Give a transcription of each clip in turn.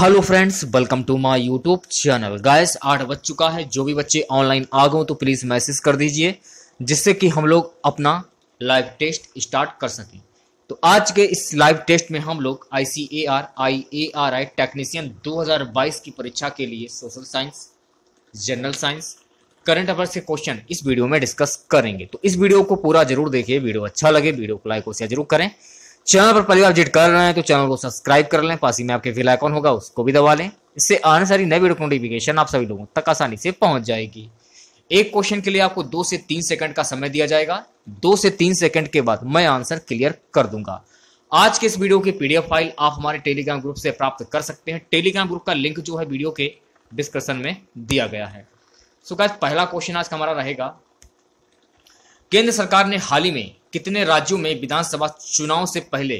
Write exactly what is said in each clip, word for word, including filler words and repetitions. Hello friends, welcome to my YouTube channel. Guys आठ बज चुका है, जो भी बच्चे ऑनलाइन आ गए तो प्लीज़ मैसेज कर दीजिए जिससे कि हम लोग अपना लाइव टेस्ट स्टार्ट कर सकें। तो आज के इस लाइव टेस्ट में हम लोग I C A R I A R I technician दो हज़ार बाईस की परीक्षा के लिए social science, general science, current affairs के क्वेश्चन इस वीडियो में डिस्कस करेंगे। तो इस वीडियो को पूरा जरूर देखिए, वीडियो अच्छा लगे वीडियो को लाइक और शेयर जरूर करें। चैनल पर पहली बार विजिट कर रहे हैं तो चैनल को सब्सक्राइब कर लें, पास ही में आपके बेल आइकॉन होगा उसको भी दबा लें। इससे आने सारी नई वीडियो की नोटिफिकेशन आप सभी लोगों तक आसानी से पहुंच जाएगी। एक क्वेश्चन के लिए आपको दो से तीन सेकंड का समय दिया जाएगा। दो से तीन सेकंड के बाद मैं आंसर क्लियर कर दूंगा। आज के इस वीडियो की पीडीएफ फाइल आप हमारे टेलीग्राम ग्रुप से प्राप्त कर सकते हैं। टेलीग्राम ग्रुप का लिंक जो है वीडियो के डिस्क्रिप्शन में दिया गया है। सो गाइस, पहला क्वेश्चन आज का हमारा रहेगा, केंद्र सरकार ने हाल ही में कितने राज्यों में विधानसभा चुनाव से पहले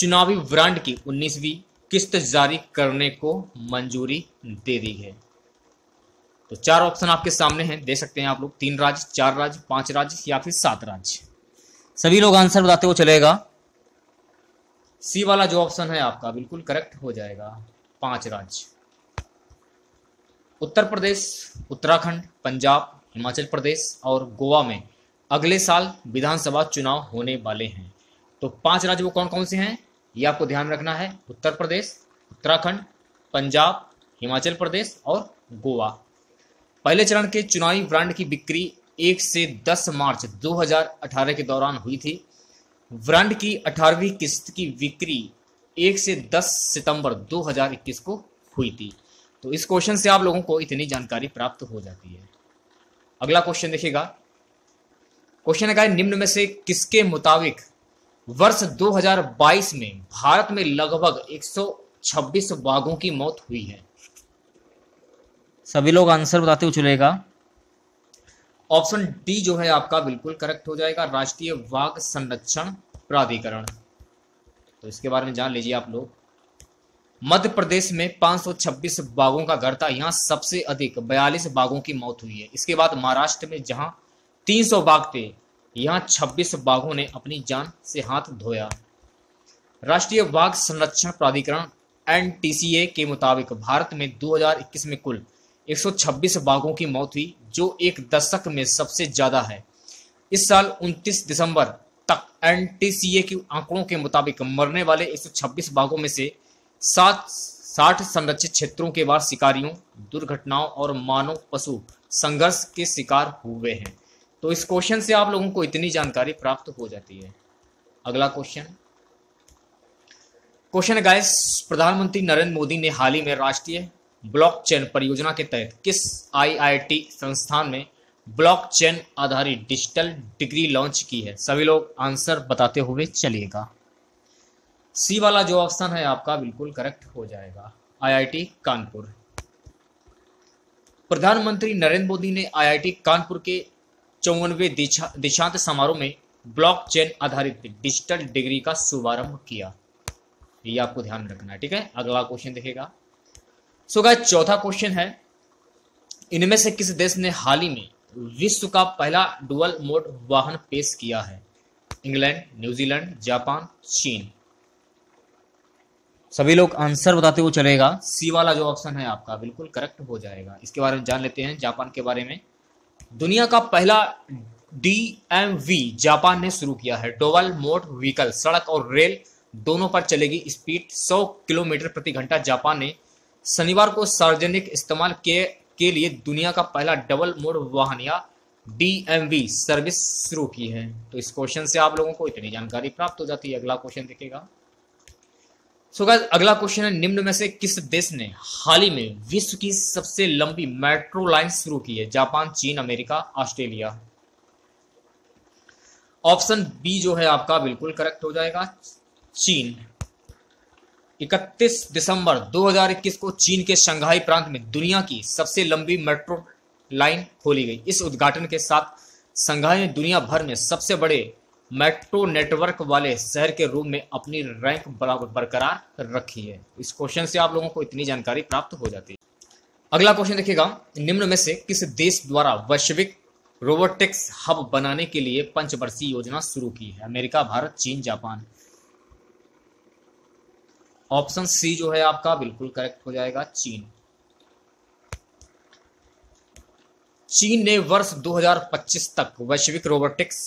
चुनावी बांड की उन्नीसवीं किस्त जारी करने को मंजूरी दे दी है? तो चार ऑप्शन आपके सामने हैं, दे सकते हैं आप लोग, तीन राज्य, चार राज्य, पांच राज्य या फिर सात राज्य। सभी लोग आंसर बताते हुए चलेगा। सी वाला जो ऑप्शन है आपका बिल्कुल करेक्ट हो जाएगा, पांच राज्य। उत्तर प्रदेश, उत्तराखंड, पंजाब, हिमाचल प्रदेश और गोवा में अगले साल विधानसभा चुनाव होने वाले हैं। तो पांच राज्य वो कौन कौन से हैं ये आपको ध्यान रखना है, उत्तर प्रदेश, उत्तराखंड, पंजाब, हिमाचल प्रदेश और गोवा। पहले चरण के चुनावी बांड की बिक्री एक से दस मार्च दो हज़ार अठारह के दौरान हुई थी। बांड की अठारहवीं किस्त की बिक्री एक से दस सितंबर दो हज़ार इक्कीस को हुई थी। तो इस क्वेश्चन से आप लोगों को इतनी जानकारी प्राप्त हो जाती है। अगला क्वेश्चन देखिएगा, क्वेश्चन है निम्न में से किसके मुताबिक वर्ष दो हज़ार बाईस में भारत में लगभग एक सौ छब्बीस बाघों की मौत हुई है? सभी लोग आंसर बताते हुए चलेगा। ऑप्शन डी जो है आपका बिल्कुल करेक्ट हो जाएगा, राष्ट्रीय बाघ संरक्षण प्राधिकरण। तो इसके बारे में जान लीजिए आप लोग। मध्य प्रदेश में पाँच सौ छब्बीस बाघों का घर था, यहाँ सबसे अधिक बयालीस बाघों की मौत हुई है। इसके बाद महाराष्ट्र में जहाँ तीन सौ बाघ थे, यहाँ छब्बीस बाघों ने अपनी जान से हाथ धोया। राष्ट्रीय बाघ संरक्षण प्राधिकरण एन टी सी ए के मुताबिक भारत में दो हज़ार इक्कीस में कुल एक सौ छब्बीस बाघों की मौत हुई, जो एक दशक में सबसे ज्यादा है। इस साल उनतीस दिसंबर तक एन टी सी ए के आंकड़ों के मुताबिक मरने वाले एक सौ छब्बीस बाघों में से सात साठ संरक्षित क्षेत्रों के बाद शिकारियों, दुर्घटनाओं और मानव पशु संघर्ष के शिकार हुए हैं। तो इस क्वेश्चन से आप लोगों को इतनी जानकारी प्राप्त हो जाती है। अगला क्वेश्चन क्वेश्चन गाइस, प्रधानमंत्री नरेंद्र मोदी ने हाल ही में राष्ट्रीय ब्लॉकचेन परियोजना के तहत किस आई आई टी संस्थान में ब्लॉकचेन आधारित डिजिटल डिग्री लॉन्च की है? सभी लोग आंसर बताते हुए चलिएगा। सी वाला जो ऑप्शन है आपका बिल्कुल करेक्ट हो जाएगा, आई आई टी कानपुर। प्रधानमंत्री नरेंद्र मोदी ने आई आई टी कानपुर के चौवनवे दिशा, दिशांत समारोह में ब्लॉकचेन आधारित डिजिटल डिग्री का शुभारंभ किया, ये आपको ध्यान रखना है, ठीक है। अगला क्वेश्चन देखिएगा। सो गाइस, चौथा क्वेश्चन है, इनमें से किस देश ने हाल ही में विश्व का पहला डुअल मोड वाहन पेश किया है? इंग्लैंड, न्यूजीलैंड, जापान, चीन। सभी लोग आंसर बताते हुए चलेगा। सी वाला जो ऑप्शन है आपका बिल्कुल करेक्ट हो जाएगा। इसके बारे में जान लेते हैं जापान के बारे में। दुनिया का पहला डी एम वी जापान ने शुरू किया है। डोवल मोड व्हीकल सड़क और रेल दोनों पर चलेगी। स्पीड सौ किलोमीटर प्रति घंटा। जापान ने शनिवार को सार्वजनिक इस्तेमाल के, के लिए दुनिया का पहला डबल मोड वाहन या डी एम वी सर्विस शुरू की है। तो इस क्वेश्चन से आप लोगों को इतनी जानकारी प्राप्त हो जाती है। अगला क्वेश्चन देखिएगा। सो गाइस, अगला क्वेश्चन है, निम्न में से किस देश ने हाल ही में विश्व की सबसे लंबी मेट्रो लाइन शुरू की है? जापान, चीन, अमेरिका, ऑस्ट्रेलिया। ऑप्शन बी जो है आपका बिल्कुल करेक्ट हो जाएगा, चीन। इकतीस दिसंबर दो हज़ार इक्कीस को चीन के शंघाई प्रांत में दुनिया की सबसे लंबी मेट्रो लाइन खोली गई। इस उद्घाटन के साथ शंघाई ने दुनिया भर में सबसे बड़े मेट्रो नेटवर्क वाले शहर के रूप में अपनी रैंक बराबर बरकरार रखी है। इस क्वेश्चन से आप लोगों को इतनी जानकारी प्राप्त हो जाती है। अगला क्वेश्चन देखिएगा, निम्न में से किस देश द्वारा वैश्विक रोबोटिक्स हब बनाने के लिए पंचवर्षीय योजना शुरू की है? अमेरिका, भारत, चीन, जापान। ऑप्शन सी जो है आपका बिल्कुल करेक्ट हो जाएगा, चीन। चीन ने वर्ष दो हज़ार पच्चीस तक वैश्विक रोबोटिक्स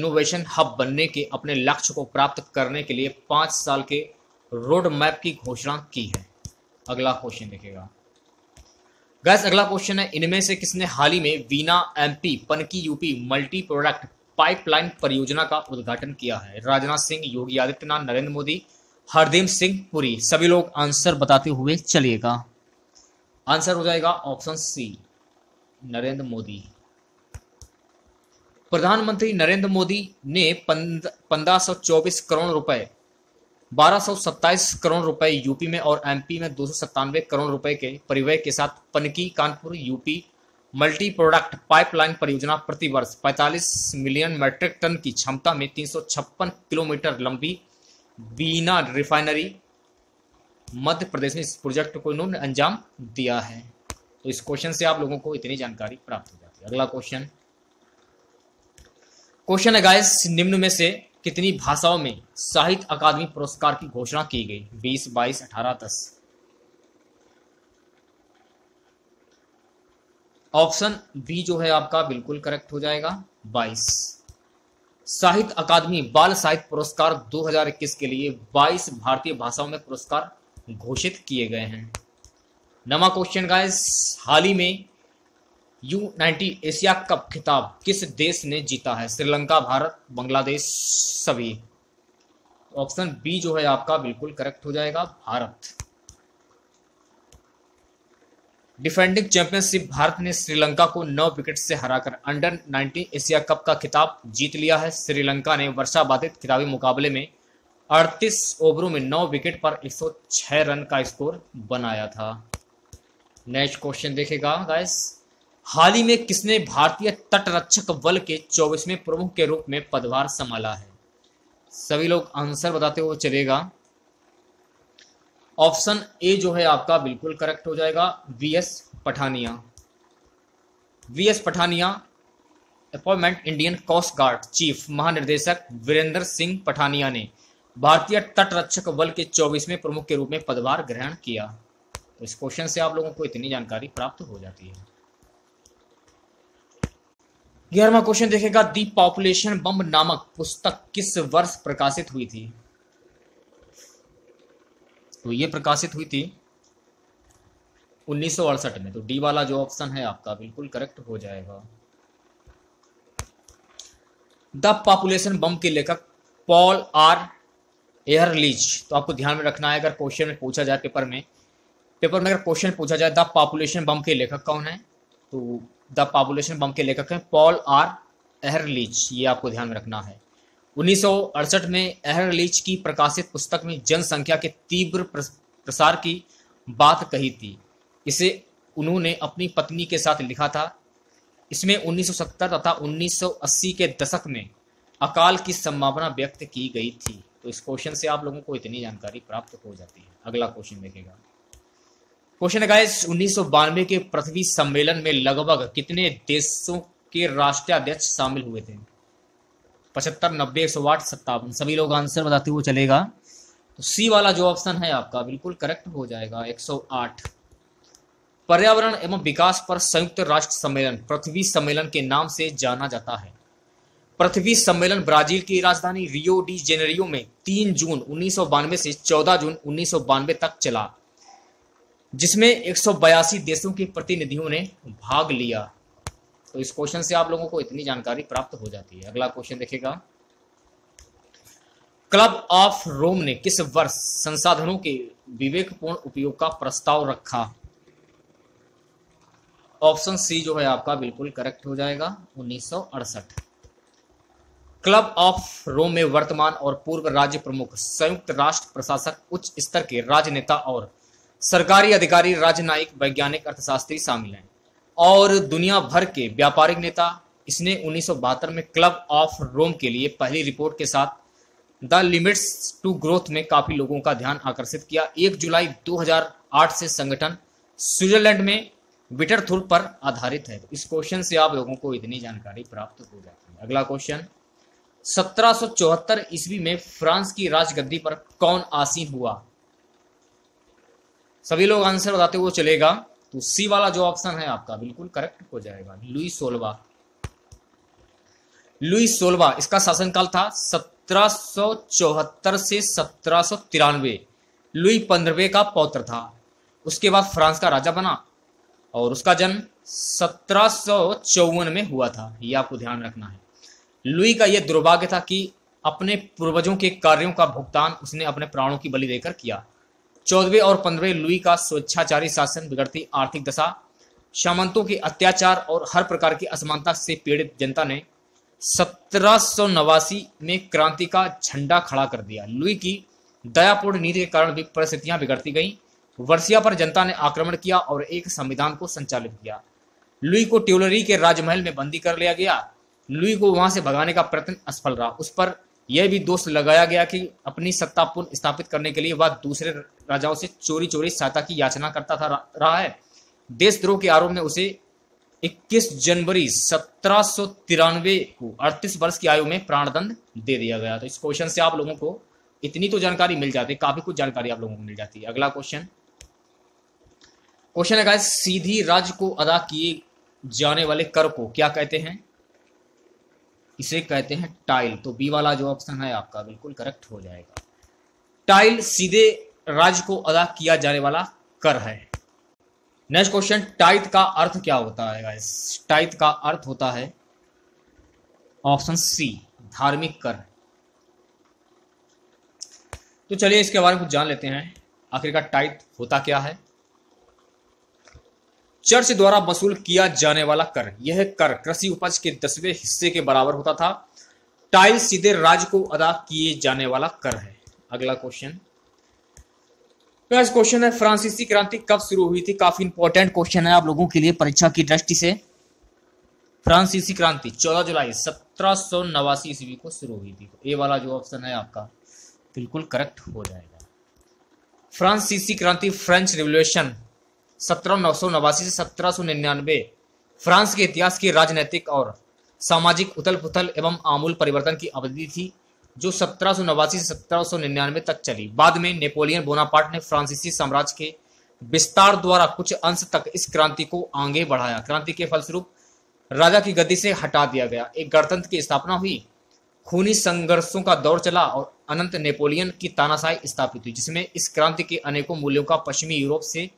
इनोवेशन हब बनने के अपने लक्ष्य को प्राप्त करने के लिए पांच साल के रोड मैप की घोषणा की है। अगला क्वेश्चन देखिएगा गैस, अगला क्वेश्चन है इनमें से किसने हाल ही में Veena MP Panki UP multi product pipeline परियोजना का उद्घाटन किया है? राजनाथ सिंह, योगी आदित्यनाथ, नरेंद्र मोदी, हरदीप सिंह पुरी। सभी लोग आंसर बताते हुए चलिएगा। आंसर हो जाएगा ऑप्शन सी, नरेंद्र मोदी। प्रधानमंत्री नरेंद्र मोदी ने पंद्रह सौ चौबीस करोड़ रुपए, बारह सौ सत्ताईस करोड़ रुपए यूपी में और एमपी में दो सौ सत्तानवे करोड़ रुपए के परिव्यय के साथ Panki Kanpur UP multi product pipeline परियोजना प्रतिवर्ष पैंतालीस मिलियन मैट्रिक टन की क्षमता में तीन सौ छप्पन किलोमीटर लंबी बीना रिफाइनरी मध्य प्रदेश में इस प्रोजेक्ट को इन्होंने अंजाम दिया है। तो इस क्वेश्चन से आप लोगों को इतनी जानकारी प्राप्त हो जाती है। अगला क्वेश्चन क्वेश्चन है गाइस, निम्न में से कितनी भाषाओं में साहित्य अकादमी पुरस्कार की घोषणा की गई? बीस, बाईस, अठारह, दस। ऑप्शन बी जो है आपका बिल्कुल करेक्ट हो जाएगा, बाईस। साहित्य अकादमी बाल साहित्य पुरस्कार दो हज़ार इक्कीस के लिए बाईस भारतीय भाषाओं में पुरस्कार घोषित किए गए हैं। नवा क्वेश्चन गाइस, हाल ही में यू नाइंटी एशिया कप खिताब किस देश ने जीता है? श्रीलंका, भारत, बांग्लादेश, सभी। ऑप्शन बी जो है आपका बिल्कुल करेक्ट हो जाएगा, भारत। डिफेंडिंग चैंपियनशिप भारत ने श्रीलंका को नौ विकेट से हराकर अंडर नाइंटीन एशिया कप का खिताब जीत लिया है। श्रीलंका ने वर्षा बाधित खिताबी मुकाबले में अड़तीस ओवरों में नौ विकेट पर एक सौ छह रन का स्कोर बनाया था। नेक्स्ट क्वेश्चन देखेगा गाइस, हाल ही में किसने भारतीय तटरक्षक बल के चौबीसवें प्रमुख के रूप में पदभार संभाला है? सभी लोग आंसर बताते हुए चलेगा। ऑप्शन ए जो है आपका बिल्कुल करेक्ट हो जाएगा, VS Pathania. VS Pathania appointment Indian coast guard chief महानिर्देशक वीरेंद्र सिंह पठानिया ने भारतीय तटरक्षक बल के चौबीसवें प्रमुख के रूप में पदभार ग्रहण किया। तो इस क्वेश्चन से आप लोगों को इतनी जानकारी प्राप्त हो जाती है। ग्यारहवां क्वेश्चन देखेगा, दी पॉपुलेशन बम नामक पुस्तक किस वर्ष प्रकाशित हुई थी? तो ये प्रकाशित हुई थी उन्नीस सौ अड़सठ में। तो डी वाला जो ऑप्शन है आपका बिल्कुल करेक्ट हो जाएगा। द पॉपुलेशन बम के लेखक पॉल आर एहरलिच। तो आपको ध्यान में रखना है, अगर क्वेश्चन में पूछा जाए पेपर में पेपर में अगर क्वेश्चन पूछा जाए द पॉपुलेशन बम के लेखक कौन है, तो द पॉपुलेशन बम के लेखक है पॉल आर एहरलिच। ये आपको ध्यान में रखना है। उन्नीस सौ अड़सठ में एहरलिच की प्रकाशित पुस्तक में जनसंख्या के तीव्र प्रसार की बात कही थी। इसे उन्होंने अपनी पत्नी के साथ लिखा था। इसमें उन्नीस सौ सत्तर तथा उन्नीस सौ अस्सी के दशक में अकाल की संभावना व्यक्त की गई थी। तो इस क्वेश्चन से आप लोगों को इतनी जानकारी प्राप्त हो जाती है। अगला क्वेश्चन देखेगा, क्वेश्चन है गाइस, उन्नीस सौ बानवे के पृथ्वी सम्मेलन में लगभग कितने देशों के राष्ट्राध्यक्ष शामिल हुए थे? पचहत्तर, नब्बे, एक सौ आठ, सत्तावन। सभी लोग आंसर बताते हुए चलेगा। तो सी वाला जो ऑप्शन है आपका बिल्कुल करेक्ट हो जाएगा, एक सौ आठ। पर्यावरण एवं विकास पर संयुक्त राष्ट्र सम्मेलन पृथ्वी सम्मेलन के नाम से जाना जाता है। पृथ्वी सम्मेलन ब्राजील की राजधानी रियो डी जेनेरियो में तीन जून उन्नीस सौ बानवे से चौदह जून उन्नीस सौ बानवे तक चला, जिसमें एक सौ बयासी देशों के प्रतिनिधियों ने भाग लिया। तो इस क्वेश्चन से आप लोगों को इतनी जानकारी प्राप्त हो जाती है। अगला क्वेश्चन देखिएगा, क्लब ऑफ रोम ने किस वर्ष संसाधनों के विवेकपूर्ण उपयोग का प्रस्ताव रखा? ऑप्शन सी जो है आपका बिल्कुल करेक्ट हो जाएगा, उन्नीस सौ अड़सठ। क्लब ऑफ रोम में वर्तमान और पूर्व राज्य प्रमुख, संयुक्त राष्ट्र प्रशासक, उच्च स्तर के राजनेता और सरकारी अधिकारी, राजनयिक, वैज्ञानिक, अर्थशास्त्री शामिल हैं और दुनिया भर के व्यापारिक नेता। इसने उन्नीस सौ बहत्तर में क्लब ऑफ रोम के लिए पहली रिपोर्ट के साथ द लिमिट्स टू ग्रोथ में काफी लोगों का ध्यान आकर्षित किया। एक जुलाई दो हज़ार आठ से संगठन स्विट्जरलैंड में विटरथुर पर आधारित है। इस क्वेश्चन से आप लोगों को इतनी जानकारी प्राप्त हो जाती है। अगला क्वेश्चन, सत्रह सौ चौहत्तर ईस्वी में फ्रांस की राजगद्दी पर कौन आसीन हुआ? सभी लोग आंसर बताते हुए चलेगा, तो सी वाला जो ऑप्शन है आपका बिल्कुल करेक्ट हो जाएगा। लुई सोलवा, लुई सोलवा इसका शासनकाल था सत्रह सौ चौहत्तर से सत्रह सौ तिरानवे। लुई पंद्रहवें का पौत्र था, उसके बाद फ्रांस का राजा बना और उसका जन्म सत्रह सौ चौवन में हुआ था, ये आपको ध्यान रखना है। लुई का यह दुर्भाग्य था कि अपने पूर्वजों के कार्यों का भुगतान उसने अपने प्राणों की बलि देकर किया। चौदहवें और पंद्रहवें लुई का स्वेच्छाचारी शासन, बिगड़ती आर्थिक दशा, सामंतों के अत्याचार और हर प्रकार की असमानता से पीड़ित जनता ने सत्रह सौ नवासी में क्रांति का झंडा खड़ा कर दिया। लुई की दयापूर्ण नीति के कारण भी परिस्थितियां बिगड़ती गईं। वर्षिया पर जनता ने आक्रमण किया और एक संविधान को संचालित किया। लुई को ट्यूलरी के राजमहल में बंदी कर लिया गया। लुई को वहां से भगाने का प्रयत्न असफल रहा। उस पर यह भी दोष लगाया गया कि अपनी सत्ता पुनः स्थापित करने के लिए वह दूसरे राजाओं से चोरी चोरी सहायता की याचना करता था रहा है। देशद्रोह के आरोप में उसे इक्कीस जनवरी सत्रह सौ तिरानवे को अड़तीस वर्ष की आयु में प्राणदंड दे दिया गया। तो इस क्वेश्चन से आप लोगों को इतनी तो जानकारी मिल जाती है, काफी कुछ जानकारी आप लोगों को मिल जाती है। अगला क्वेश्चन, क्वेश्चन है गाइस, सीधी राज्य को अदा किए जाने वाले कर को क्या कहते हैं? इसे कहते हैं टाइल। तो बी वाला जो ऑप्शन है आपका बिल्कुल करेक्ट हो जाएगा। टाइल सीधे राज्य को अदा किया जाने वाला कर है। नेक्स्ट क्वेश्चन, टाइथ का अर्थ क्या होता है गाइस? टाइथ का अर्थ होता है ऑप्शन सी, धार्मिक कर। तो चलिए इसके बारे में कुछ जान लेते हैं, आखिरकार टाइथ होता क्या है। चर्च द्वारा वसूल किया जाने वाला कर, यह कर कृषि उपज के दसवें हिस्से के बराबर होता था। टाइल सीधे राज्य को अदा किए जाने वाला कर है। अगला क्वेश्चन, नेक्स्ट क्वेश्चन है, फ्रांसीसी क्रांति कब शुरू हुई थी? काफी इंपॉर्टेंट क्वेश्चन है आप लोगों के लिए परीक्षा की दृष्टि से। फ्रांसीसी क्रांति चौदह जुलाई सत्रह सौ नवासी ईस्वी को शुरू हुई थी। तो ए वाला जो ऑप्शन है आपका बिल्कुल करेक्ट हो जाएगा। फ्रांसीसी क्रांति, फ्रेंच रिवॉल्यूशन सत्रह सौ नवासी से सत्रह सौ निन्यानवे फ्रांस के इतिहास की राजनीतिक और सामाजिक उथल पुथल एवं आमूल परिवर्तन की अवधि थी जो सत्रह सौ नवासी से सत्रह सौ निन्यानवे तक चली। बाद में नेपोलियन बोनापार्ट ने फ्रांसीसी साम्राज्य के विस्तार द्वारा कुछ अंश तक इस क्रांति को आगे बढ़ाया। क्रांति के फलस्वरूप राजा की गद्दी से हटा दिया गया, एक गणतंत्र की स्थापना हुई, खूनी संघर्षों का दौर चला और अनंत नेपोलियन की तानाशाही स्थापित हुई, जिसमें इस क्रांति के अनेकों मूल्यों का पश्चिमी यूरोप से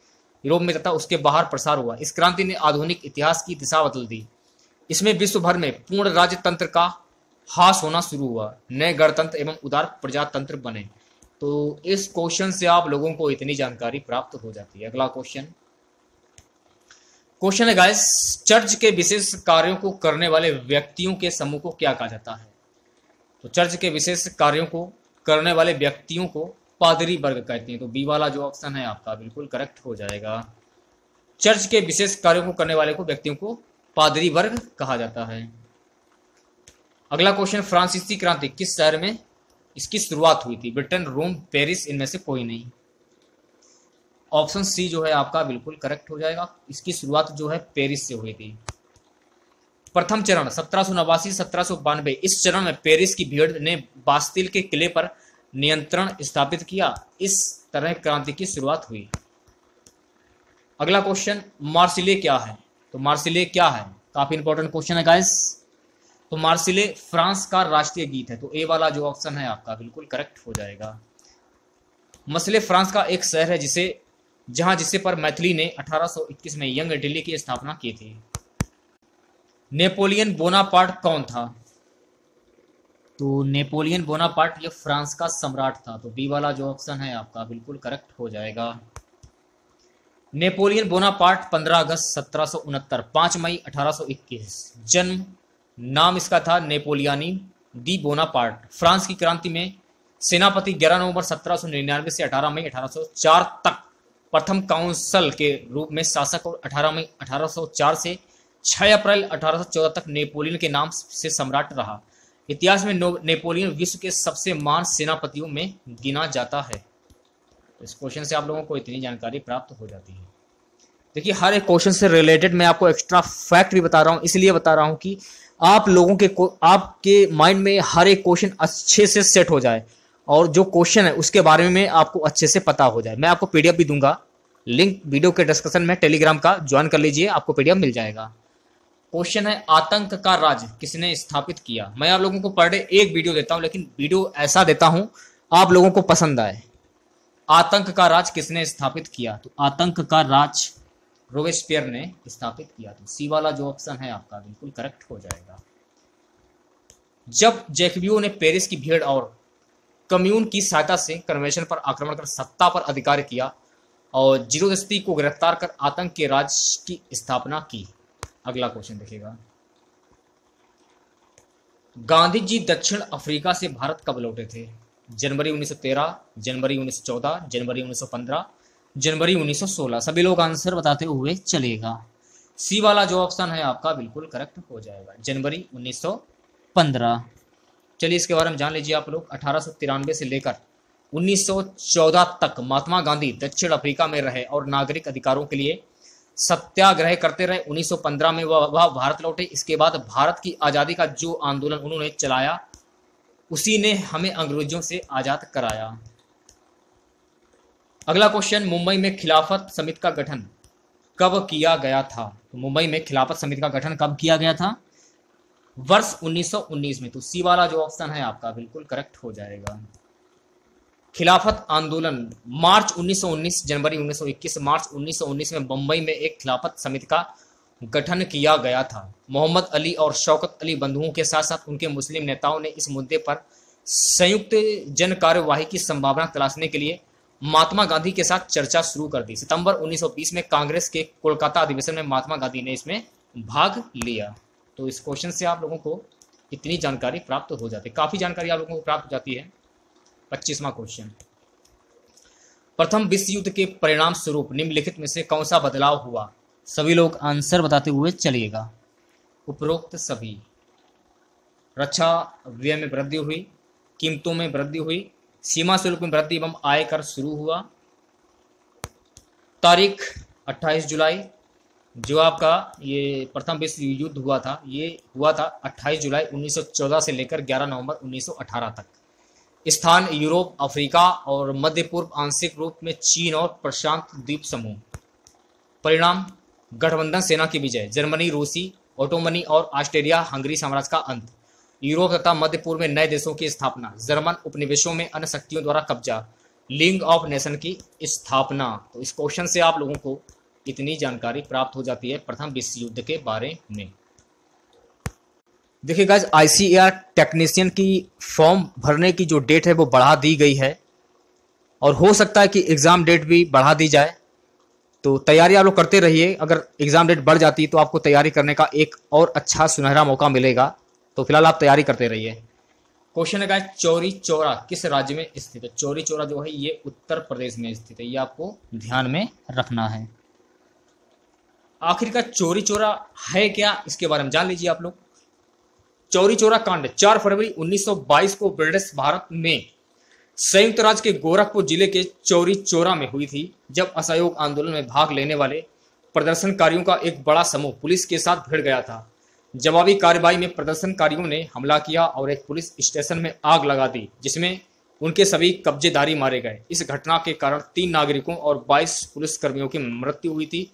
यूरोप में तथा उसके बाहर प्रसार हुआ। इस क्रांति ने आधुनिक इतिहास की दिशा बदल दी। इसमें विश्व भर में पूर्ण राजतंत्र का हास होना शुरू हुआ, नए गणतंत्र एवं उदार प्रजातंत्र बने। तो इस क्वेश्चन से आप लोगों को इतनी जानकारी प्राप्त हो जाती है। अगला क्वेश्चन, क्वेश्चन है गाइस, चर्च के विशेष कार्यों को करने वाले व्यक्तियों के समूह को क्या कहा जाता है? तो चर्च के विशेष कार्यों को करने वाले व्यक्तियों को पादरी वर्ग कहते हैं। तो बी वाला जो ऑप्शन है आपका बिल्कुल करेक्ट हो जाएगा। चर्च के विशेष कार्यों को करने वाले को व्यक्तियों को पादरी वर्ग कहा जाता है। अगला क्वेश्चन, फ्रांसीसी क्रांति किस शहर में इसकी शुरुआत हुई थी? ब्रिटेन, रोम, पेरिस, इनमें से कोई नहीं। ऑप्शन सी जो है आपका बिल्कुल करेक्ट हो जाएगा। इसकी शुरुआत जो है पेरिस से हुई थी। प्रथम चरण सत्रह सौ नवासी सत्रह सौ बानवे, इस चरण में पेरिस की भीड़ ने बास्तिल के किले पर नियंत्रण स्थापित किया। इस तरह क्रांति की शुरुआत हुई। अगला क्वेश्चन, मार्सिले क्या है? तो मार्सिले क्या है, काफी इंपॉर्टेंट क्वेश्चन है गाइस। तो मार्सिले फ्रांस का राष्ट्रीय गीत है। तो ए वाला जो ऑप्शन है आपका बिल्कुल करेक्ट हो जाएगा। मार्सिले फ्रांस का एक शहर है जिसे जहां जिसे पर मैथिली ने अठारह सौ इक्कीस में यंग इटली की स्थापना की थी। नेपोलियन बोनापार्ट कौन था? तो नेपोलियन बोनापार्ट ये फ्रांस का सम्राट था। तो बी वाला जो ऑप्शन है आपका बिल्कुल करेक्ट हो जाएगा। नेपोलियन बोनापार्ट पंद्रह अगस्त सत्रह सौ उनहत्तर, पाँच मई अठारह सौ इक्कीस, जन्म नाम इसका था नेपोलियानी डी बोनापार्ट। फ्रांस की क्रांति में सेनापति, ग्यारह नवंबर सत्रह सौ निन्यानवे से अठारह मई अठारह सौ चार तक प्रथम काउंसिल के रूप में शासक और अठारह मई अठारह सौ चार से छह अप्रैल अठारह सौ चौदह तक नेपोलियन के नाम से सम्राट रहा। इतिहास में नेपोलियन विश्व के सबसे महान सेनापतियों में गिना जाता है। इस क्वेश्चन से आप लोगों को इतनी जानकारी प्राप्त हो जाती है। देखिए हर एक क्वेश्चन से रिलेटेड मैं आपको एक्स्ट्रा फैक्ट भी बता रहा हूँ, इसलिए बता रहा हूँ कि आप लोगों के आपके माइंड में हर एक क्वेश्चन अच्छे से सेट हो जाए और जो क्वेश्चन है उसके बारे में आपको अच्छे से पता हो जाए। मैं आपको पीडीएफ भी दूंगा, लिंक वीडियो के डिस्क्रिप्शन में टेलीग्राम का ज्वाइन कर लीजिए, आपको पीडीएफ मिल जाएगा। क्वेश्चन है, आतंक का राज किसने स्थापित किया। मैं आप लोगों को पर डे एक वीडियो देता हूं, लेकिन वीडियो ऐसा देता हूं आप लोगों को पसंद आए। आतंक का राज किसने स्थापित किया, तो आतंक का राज रोबेस्पियर ने स्थापित किया। तो सी वाला जो ऑप्शन है आपका बिल्कुल करेक्ट हो जाएगा। जब जैकबियो ने पेरिस की भीड़ और कम्यून की सहायता से कन्वेंशन पर आक्रमण कर सत्ता पर अधिकार किया और जिरोदस्ती को गिरफ्तार कर आतंक के राज की स्थापना की। अगला क्वेश्चन देखिएगा, गांधी जी दक्षिण अफ्रीका से भारत कब लौटे थे। जनवरी उन्नीस सौ तेरह, जनवरी उन्नीस सौ चौदह, जनवरी उन्नीस सौ पंद्रह, जनवरी उन्नीस सौ सोलह। सभी लोग आंसर बताते हुए चलेगा। सी वाला जो ऑप्शन है आपका बिल्कुल करेक्ट हो जाएगा, जनवरी उन्नीस सौ पंद्रह। चलिए इसके बारे में जान लीजिए आप लोग। अठारह सौ तिरानवे से लेकर उन्नीस सौ चौदह तक महात्मा गांधी दक्षिण अफ्रीका में रहे और नागरिक अधिकारों के लिए सत्याग्रह करते रहे। उन्नीस सौ पंद्रह में वह भारत लौटे। इसके बाद भारत की आज़ादी का जो आंदोलन उन्होंने चलाया उसी ने हमें अंग्रेजों से आज़ाद कराया। अगला क्वेश्चन, मुंबई में खिलाफत समिति का गठन कब किया गया था। तो मुंबई में खिलाफत समिति का गठन कब किया गया था, वर्ष उन्नीस सौ उन्नीस में। तो सी वाला जो ऑप्शन है आपका बिल्कुल करेक्ट हो जाएगा। खिलाफत आंदोलन मार्च उन्नीस सौ उन्नीस, जनवरी उन्नीस सौ इक्कीस, मार्च उन्नीस सौ उन्नीस में बम्बई में एक खिलाफत समिति का गठन किया गया था। मोहम्मद अली और शौकत अली बंधुओं के साथ साथ उनके मुस्लिम नेताओं ने इस मुद्दे पर संयुक्त जन कार्यवाही की संभावना तलाशने के लिए महात्मा गांधी के साथ चर्चा शुरू कर दी। सितंबर उन्नीस सौ बीस में कांग्रेस के कोलकाता अधिवेशन में महात्मा गांधी ने इसमें भाग लिया। तो इस क्वेश्चन से आप लोगों को इतनी जानकारी प्राप्त हो जाती है, काफ़ी जानकारी आप लोगों को प्राप्त हो जाती है। पच्चीसवां क्वेश्चन, प्रथम विश्व युद्ध के परिणाम स्वरूप निम्नलिखित में से कौन सा बदलाव हुआ। सभी लोग आंसर बताते हुए चलिएगा। उपरोक्त सभी, रक्षा व्यय में वृद्धि हुई, कीमतों में वृद्धि हुई, सीमा शुल्क में वृद्धि एवं आयकर शुरू हुआ। तारीख अट्ठाईस जुलाई, जो आपका ये प्रथम विश्व युद्ध हुआ था, ये हुआ था अट्ठाईस जुलाई उन्नीस सौ चौदह से लेकर ग्यारह नवंबर उन्नीस सौ अठारह तक। स्थान यूरोप, अफ्रीका और मध्य पूर्व, आंशिक रूप में चीन और प्रशांत द्वीप समूह। परिणाम, गठबंधन सेना की विजय, जर्मनी, रूसी, ओटोमनी और ऑस्ट्रेलिया हंगरी साम्राज्य का अंत, यूरोप तथा मध्य पूर्व में नए देशों की स्थापना, जर्मन उपनिवेशों में अन्य शक्तियों द्वारा कब्जा, लीग ऑफ नेशन की स्थापना। तो इस क्वेश्चन से आप लोगों को इतनी जानकारी प्राप्त हो जाती है प्रथम विश्व युद्ध के बारे में। देखिए गाइस, आईसीएआर टेक्नीशियन की फॉर्म भरने की जो डेट है वो बढ़ा दी गई है और हो सकता है कि एग्ज़ाम डेट भी बढ़ा दी जाए। तो तैयारी आप लोग करते रहिए। अगर एग्ज़ाम डेट बढ़ जाती है तो आपको तैयारी करने का एक और अच्छा सुनहरा मौका मिलेगा। तो फिलहाल आप तैयारी करते रहिए। क्वेश्चन है गाइस, चौरी चौरा किस राज्य में स्थित है। चौरी चौरा जो है ये उत्तर प्रदेश में स्थित है, ये आपको ध्यान में रखना है। आखिर का चौरी चौरा है क्या, इसके बारे में जान लीजिए आप लोग। चौरी चौरा कांड चार फरवरी उन्नीस सौ बाईस को ब्रिटिश भारत में संयुक्त राज्य के गोरखपुर जिले के चौरी चौरा में हुई थी, जब असहयोग आंदोलन में भाग लेने वाले प्रदर्शनकारियों का एक बड़ा समूह पुलिस के साथ भिड़ गया था। जवाबी कार्रवाई में प्रदर्शनकारियों ने हमला किया और एक पुलिस स्टेशन में आग लगा दी, जिसमें उनके सभी कब्जेदारी मारे गए। इस घटना के कारण तीन नागरिकों और बाईस पुलिसकर्मियों की मृत्यु हुई थी।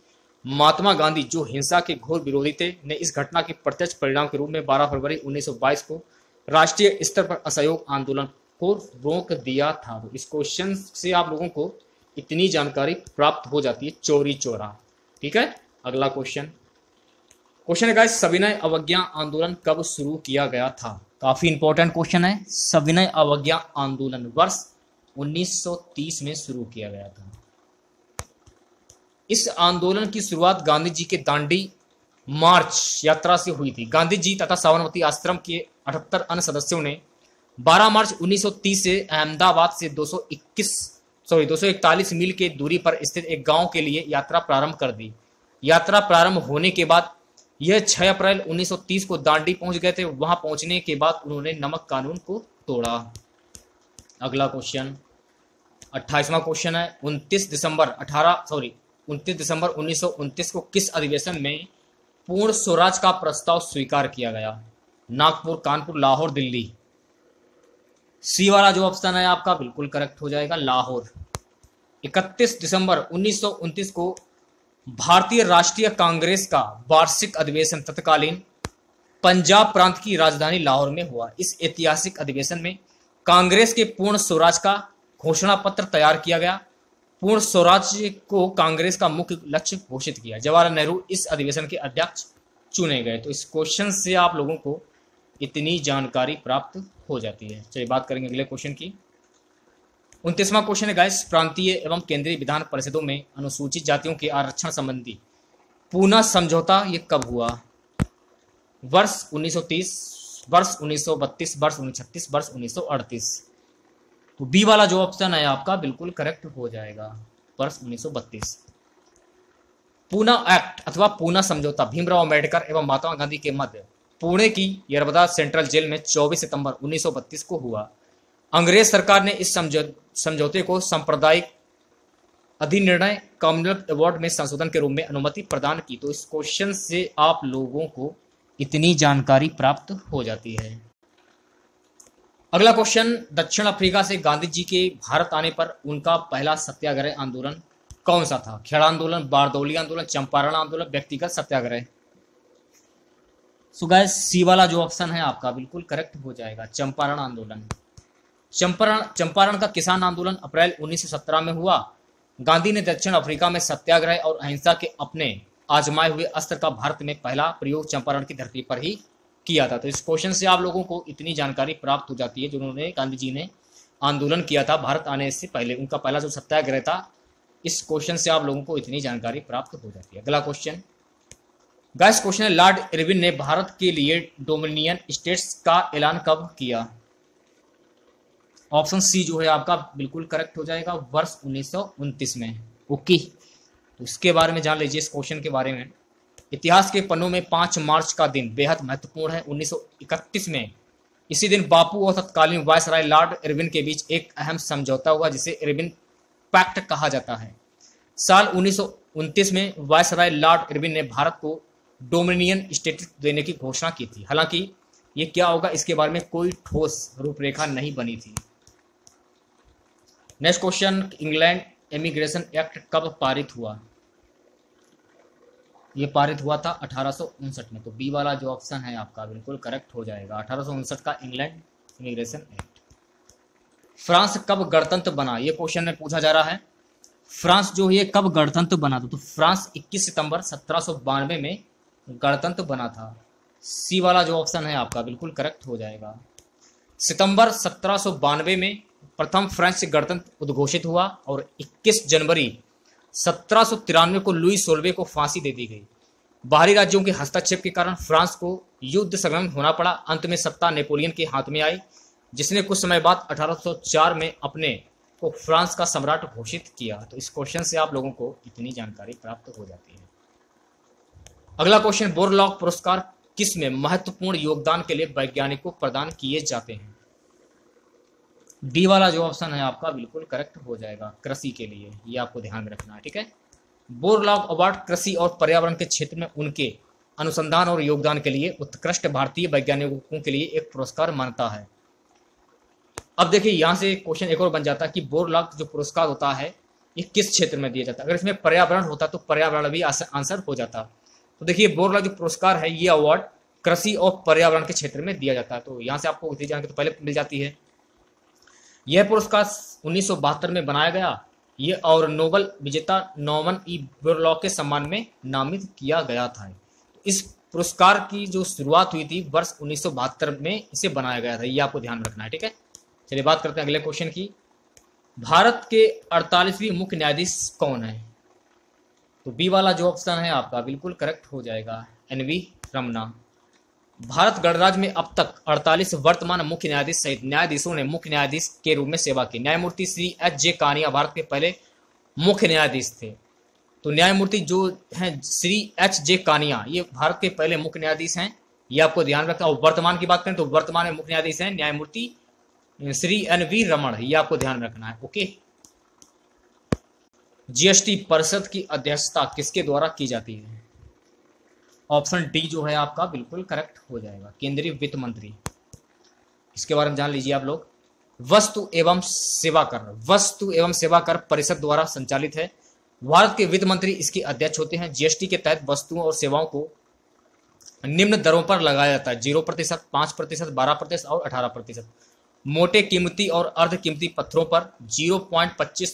महात्मा गांधी, जो हिंसा के घोर विरोधी थे, ने इस घटना के प्रत्यक्ष परिणाम के रूप में बारह फरवरी उन्नीस सौ बाईस को राष्ट्रीय स्तर पर असहयोग आंदोलन को रोक दिया था। तो इस क्वेश्चन से आप लोगों को इतनी जानकारी प्राप्त हो जाती है, चौरी चौरा। ठीक है, अगला क्वेश्चन। क्वेश्चन है गाइस, सविनय अवज्ञा आंदोलन कब शुरू किया गया था। काफी इंपॉर्टेंट क्वेश्चन है। सविनय अवज्ञा आंदोलन वर्ष उन्नीस सौ तीस में शुरू किया गया था। इस आंदोलन की शुरुआत गांधी जी के दांडी मार्च यात्रा से हुई थी। गांधी जी तथा साबरमती आश्रम के अठहत्तर अन्य सदस्यों ने बारह मार्च उन्नीस सौ तीस से अहमदाबाद से दो सौ इक्कीस सॉरी दो सौ इकतालीस मील के दूरी पर स्थित एक गांव के लिए यात्रा प्रारंभ कर दी। यात्रा प्रारंभ होने के बाद यह छह अप्रैल उन्नीस सौ तीस को दांडी पहुंच गए थे। वहां पहुंचने के बाद उन्होंने नमक कानून को तोड़ा। अगला क्वेश्चन, अट्ठाईसवां क्वेश्चन है, उनतीस दिसंबर अठारह सॉरी उनतीस दिसंबर उन्नीस सौ उनतीस को किस अधिवेशन में पूर्ण स्वराज का प्रस्ताव स्वीकार किया गया। नागपुर, कानपुर, लाहौर, दिल्ली। सी वाला जो ऑप्शन है आपका बिल्कुल करेक्ट हो जाएगा, लाहौर। इकतीस दिसंबर उन्नीस सौ उनतीस को भारतीय राष्ट्रीय कांग्रेस का वार्षिक अधिवेशन तत्कालीन पंजाब प्रांत की राजधानी लाहौर में हुआ। इस ऐतिहासिक अधिवेशन में कांग्रेस के पूर्ण स्वराज का घोषणा पत्र तैयार किया गया। पूर्ण स्वराज्य को कांग्रेस का मुख्य लक्ष्य घोषित किया। जवाहरलाल नेहरू इस अधिवेशन के अध्यक्ष चुने गए। तो इस क्वेश्चन से आप लोगों को इतनी जानकारी प्राप्त हो जाती है। चलिए बात करेंगे अगले क्वेश्चन की। उनतीसवां क्वेश्चन है गाइस, प्रांतीय एवं केंद्रीय विधान परिषदों में अनुसूचित जातियों के आरक्षण संबंधी पूना समझौता ये कब हुआ? वर्ष उन्नीस सौ तीस, वर्ष उन्नीस सौ बत्तीस, वर्ष उन्नीस सौ छत्तीस, वर्ष उन्नीस सौ अड़तीस। तो बी वाला जो ऑप्शन है आपका बिल्कुल करेक्ट हो जाएगा, वर्ष उन्नीस सौ बत्तीस। पूना एक्ट अथवा पूना समझौता भीमराव अम्बेडकर एवं महात्मा गांधी के मध्य पुणे की यरवदा सेंट्रल जेल में चौबीस सितंबर उन्नीस सौ बत्तीस को हुआ। अंग्रेज सरकार ने इस समझौते को सांप्रदायिक अधिनिर्णय कॉमनवेल्थ अवार्ड में संशोधन के रूप में अनुमति प्रदान की। तो इस क्वेश्चन से आप लोगों को इतनी जानकारी प्राप्त हो जाती है। अगला क्वेश्चन, दक्षिण अफ्रीका से गांधी जी के भारत आने पर उनका पहला सत्याग्रह आंदोलन कौन सा था? खेड़ा आंदोलन, बारदौली आंदोलन, चंपारण आंदोलन, व्यक्तिगत सत्याग्रह। सो गाइस सी वाला जो ऑप्शन है आपका बिल्कुल करेक्ट हो जाएगा, चंपारण आंदोलन। चंपारण चंपारण का किसान आंदोलन अप्रैल उन्नीस सौ सत्रह में हुआ। गांधी ने दक्षिण अफ्रीका में सत्याग्रह और अहिंसा के अपने आजमाए हुए अस्त्र का भारत में पहला प्रयोग चंपारण की धरती पर ही किया था। तो इस क्वेश्चन से आप लोगों को इतनी जानकारी प्राप्त हो जाती है, जिन्होंने गांधी जी ने आंदोलन किया था भारत आने से पहले, उनका पहला जो सत्याग्रह था। इस क्वेश्चन से आप लोगों को इतनी जानकारी प्राप्त हो जाती है। अगला क्वेश्चन गाइस, क्वेश्चन है लॉर्ड इरविन ने भारत के लिए डोमिनियन स्टेट्स का ऐलान कब किया? ऑप्शन सी जो है आपका बिल्कुल करेक्ट हो जाएगा, वर्ष उन्नीस सौ उनतीस में। ओके, तो इसके बारे में जान लीजिए, इस क्वेश्चन के बारे में। इतिहास के पन्नों में पाँच मार्च का दिन बेहद महत्वपूर्ण है। उन्नीस सौ इकतीस में इसी दिन बापू और तत्कालीन वायसराय लॉर्ड इरविन के बीच एक अहम समझौता हुआ, जिसे इरविन पैक्ट कहा जाता है। साल उन्नीस सौ उनतीस में वायसराय लॉर्ड इरविन ने भारत को डोमिनियन स्टेटस देने की घोषणा की थी। हालांकि ये क्या होगा इसके बारे में कोई ठोस रूपरेखा नहीं बनी थी। Next question, England immigration act कब पारित हुआ? यह पारित हुआ था अठारह सौ उनसठ में। तो बी वाला जो ऑप्शन है आपका बिल्कुल करेक्ट हो जाएगा, अठारह सौ उनसठ का इंग्लैंड इमिग्रेशन एक्ट। फ्रांस कब गणतंत्र बना, यह क्वेश्चन में पूछा जा रहा है। फ्रांस जो ये कब गणतंत्र बना था? तो फ्रांस इक्कीस सितंबर सत्रह सौ बानवे में गणतंत्र बना था। सी वाला जो ऑप्शन है आपका बिल्कुल करेक्ट हो जाएगा, सितंबर सत्रह सौ बानवे में प्रथम फ्रेंच गणतंत्र उद्घोषित हुआ और इक्कीस जनवरी सत्रह सौ तिरानवे को लुई सोल्वे को फांसी दे दी गई। बाहरी राज्यों के हस्तक्षेप के कारण फ्रांस को युद्ध संलग्न होना पड़ा। अंत में सत्ता नेपोलियन के हाथ में आई, जिसने कुछ समय बाद अठारह सौ चार में अपने को फ्रांस का सम्राट घोषित किया। तो इस क्वेश्चन से आप लोगों को इतनी जानकारी प्राप्त हो जाती है। अगला क्वेश्चन, बोरलॉग पुरस्कार किस में महत्वपूर्ण योगदान के लिए वैज्ञानिकों को प्रदान किए जाते हैं? डी वाला जो ऑप्शन है आपका बिल्कुल करेक्ट हो जाएगा, कृषि के लिए। ये आपको ध्यान में रखना है, ठीक है। बोरलॉग अवार्ड कृषि और पर्यावरण के क्षेत्र में उनके अनुसंधान और योगदान के लिए उत्कृष्ट भारतीय वैज्ञानिकों के लिए एक पुरस्कार मानता है। अब देखिए यहाँ से क्वेश्चन एक और बन जाता है कि बोरलॉग जो पुरस्कार होता है ये किस क्षेत्र में दिया जाता है। अगर इसमें पर्यावरण होता तो पर्यावरण भी आंसर हो जाता। तो देखिए बोरलॉग जो पुरस्कार है ये अवार्ड कृषि और पर्यावरण के क्षेत्र में दिया जाता है। तो यहाँ से आपको इतनी जानकारी तो पहले मिल जाती है। यह पुरस्कार उन्नीस सौ बहत्तर में बनाया गया ये और नोबल विजेता नॉर्मन ई बोरलॉग के सम्मान में नामित किया गया था। इस पुरस्कार की जो शुरुआत हुई थी वर्ष उन्नीस सौ बहत्तर में इसे बनाया गया था, ये आपको ध्यान रखना है, ठीक है। चलिए बात करते हैं अगले क्वेश्चन की। भारत के अड़तालीसवीं मुख्य न्यायाधीश कौन है? तो बी वाला जो ऑप्शन है आपका बिल्कुल करेक्ट हो जाएगा, एन वी रमना। भारत गणराज्य में अब तक अड़तालीस वर्तमान मुख्य न्यायाधीश सहित न्यायाधीशों ने मुख्य न्यायाधीश के रूप में सेवा की। न्यायमूर्ति श्री एच जे कानिया भारत के पहले मुख्य न्यायाधीश थे। तो न्यायमूर्ति जो हैं श्री एच जे कानिया ये भारत के पहले मुख्य न्यायाधीश हैं, ये आपको ध्यान रखना। और वर्तमान की बात करें तो वर्तमान में मुख्य न्यायाधीश हैं न्यायमूर्ति श्री एन वी रमण, ये आपको ध्यान रखना है, ओके। जीएसटी परिषद की अध्यक्षता किसके द्वारा की जाती है? ऑप्शन डी जो है आपका बिल्कुल करेक्ट हो जाएगा, केंद्रीय वित्त मंत्री। इसके बारे में जान लीजिए आप लोग। वस्तु एवं सेवा कर वस्तु एवं सेवा कर परिषद द्वारा संचालित है। भारत के वित्त मंत्री इसके अध्यक्ष होते हैं। जीएसटी के तहत वस्तुओं और सेवाओं को निम्न दरों पर लगाया जाता है, जीरो प्रतिशत, पांच प्रतिशत, बारह प्रतिशत और अठारह प्रतिशत। मोटे कीमती और अर्ध कीमती पत्थरों पर जीरो पॉइंट पच्चीस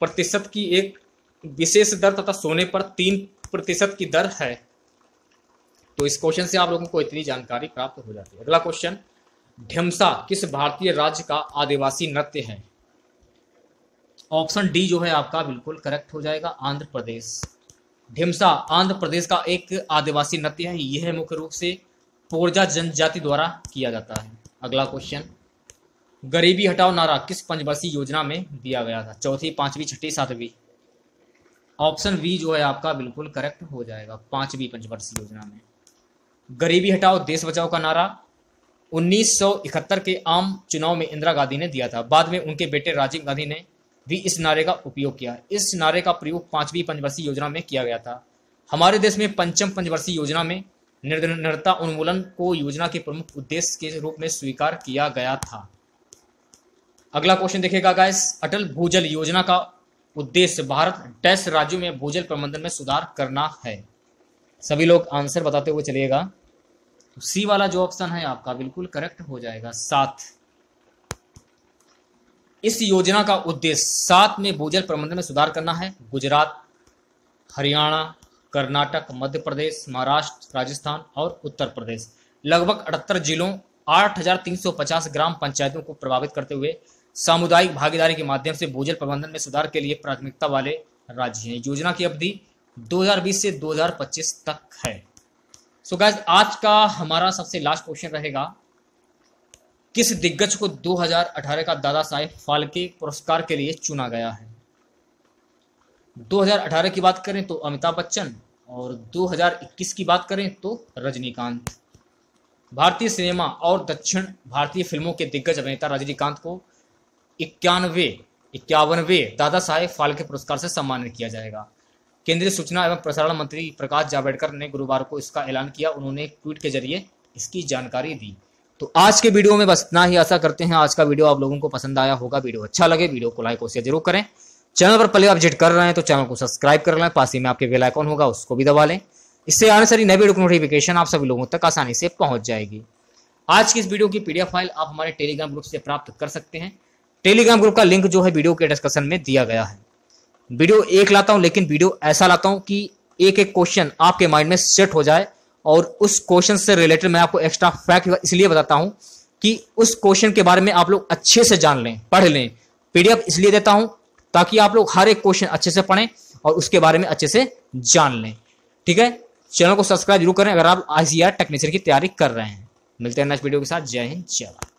प्रतिशत की एक विशेष दर तथा सोने पर तीन प्रतिशत की दर है। तो इस क्वेश्चन से आप लोगों को इतनी जानकारी प्राप्त हो जाती है। अगला क्वेश्चन, ढिमसा किस भारतीय राज्य का आदिवासी नृत्य है? ऑप्शन डी जो है आपका बिल्कुल करेक्ट हो जाएगा, आंध्र प्रदेश। ढिमसा आंध्र प्रदेश का एक आदिवासी नृत्य है। यह मुख्य रूप से पोरजा जनजाति द्वारा किया जाता है। अगला क्वेश्चन, गरीबी हटाओ नारा किस पंचवर्षीय योजना में दिया गया था? चौथी, पांचवी, छठी, सातवीं। ऑप्शन बी जो है आपका बिल्कुल करेक्ट हो जाएगा, पांचवी पंचवर्षीय योजना में। गरीबी हटाओ देश बचाओ का नारा उन्नीस सौ इकहत्तर के आम चुनाव में इंदिरा गांधी ने दिया था। बाद में उनके बेटे राजीव गांधी ने भी इस नारे का उपयोग किया। इस नारे का प्रयोग पांचवी पंचवर्षीय योजना में किया गया था। हमारे देश में पंचम पंचवर्षीय योजना में निर्धनता उन्मूलन को योजना के प्रमुख उद्देश्य के रूप में स्वीकार किया गया था। अगला क्वेश्चन देखिएगा गाइस, अटल भूजल योजना का उद्देश्य भारत डैश राज्यों में भूजल प्रबंधन में सुधार करना है। सभी लोग आंसर बताते हुए चलिएगा। सी वाला जो ऑप्शन है आपका बिल्कुल करेक्ट हो जाएगा, सात। इस योजना का उद्देश्य सात में भूजल प्रबंधन में सुधार करना है। गुजरात, हरियाणा, कर्नाटक, मध्य प्रदेश, महाराष्ट्र, राजस्थान और उत्तर प्रदेश, लगभग अठहत्तर जिलों, आठ हजार तीन सौ पचास ग्राम पंचायतों को प्रभावित करते हुए सामुदायिक भागीदारी के माध्यम से भूजल प्रबंधन में सुधार के लिए प्राथमिकता वाले राज्य हैं। योजना की अवधि दो हज़ार बीस से दो हज़ार पच्चीस तक है। सो गाइस, आज का हमारा सबसे लास्ट क्वेश्चन रहेगा, किस दिग्गज को दो हज़ार अठारह का दादा साहेब फाल्के पुरस्कार के लिए चुना गया है? दो हज़ार अठारह की बात करें तो अमिताभ बच्चन और दो हज़ार इक्कीस की बात करें तो रजनीकांत। भारतीय सिनेमा और दक्षिण भारतीय फिल्मों के दिग्गज अभिनेता रजनीकांत को इक्यानवे इक्यावनवे दादा साहेब फाल्के पुरस्कार से सम्मानित किया जाएगा। केंद्रीय सूचना एवं प्रसारण मंत्री प्रकाश जावड़ेकर ने गुरुवार को इसका ऐलान किया। उन्होंने ट्वीट के जरिए इसकी जानकारी दी। तो आज के वीडियो में बस इतना ही। आशा करते हैं आज का वीडियो आप लोगों को पसंद आया होगा। वीडियो अच्छा लगे, वीडियो को लाइक और शेयर जरूर करें। चैनल पर पहले अपडेट कर रहे हैं तो चैनल को सब्सक्राइब कर लें। पास ही में आपके बेल आइकॉन होगा, उसको भी दबा लें। इससे आने सारी नई वीडियो की नोटिफिकेशन आप सभी लोगों तक आसानी से पहुंच जाएगी। आज की इस वीडियो की पीडीएफ फाइल आप हमारे टेलीग्राम ग्रुप से प्राप्त कर सकते हैं। टेलीग्राम ग्रुप का लिंक जो है वीडियो के डिस्कशन में दिया गया है। वीडियो एक लाता हूं, लेकिन वीडियो ऐसा लाता हूं कि एक एक क्वेश्चन आपके माइंड में सेट हो जाए और उस क्वेश्चन से रिलेटेड मैं आपको एक्स्ट्रा फैक्ट इसलिए बताता हूं कि उस क्वेश्चन के बारे में आप लोग अच्छे से जान लें, पढ़ लें। पीडीएफ इसलिए देता हूं ताकि आप लोग हर एक क्वेश्चन अच्छे से पढ़ें और उसके बारे में अच्छे से जान लें। ठीक है, चैनल को सब्सक्राइब जरूर करें अगर आप आईसीआर टेक्नीशियन की तैयारी कर रहे हैं। मिलते हैं नेक्स्ट वीडियो के साथ। जय हिंद, जय भारत।